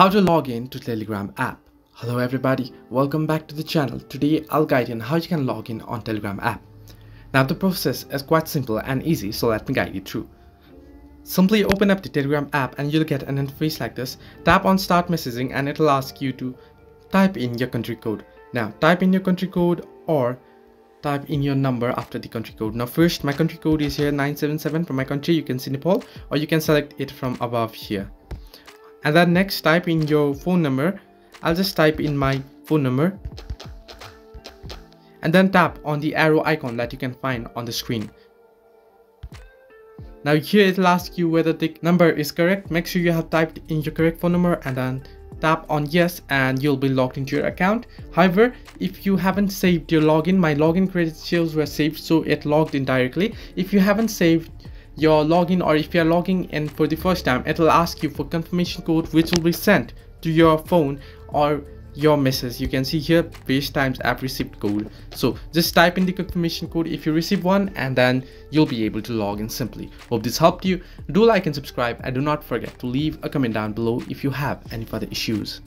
How to log in to Telegram app. Hello everybody, welcome back to the channel. Today I'll guide you on how you can log in on Telegram app. Now the process is quite simple and easy, so let me guide you through. Simply open up the Telegram app and you'll get an interface like this. Tap on start messaging and it'll ask you to type in your country code. Now type in your country code or type in your number after the country code. Now first, my country code is here 977 for my country. You can see Nepal, or you can select it from above here. And then next, type in your phone number. I'll just type in my phone number and then tap on the arrow icon that you can find on the screen. Now here it'll ask you whether the number is correct. Make sure you have typed in your correct phone number and then tap on yes and you'll be logged into your account. However, if you haven't saved your login, my login credentials were saved, so it logged in directly. If you haven't saved your login, or if you are logging in for the first time, it will ask you for confirmation code which will be sent to your phone or your message. You can see here page times app received code. So just type in the confirmation code if you receive one and then you'll be able to log in simply. Hope this helped you. Do like and subscribe and do not forget to leave a comment down below if you have any further issues.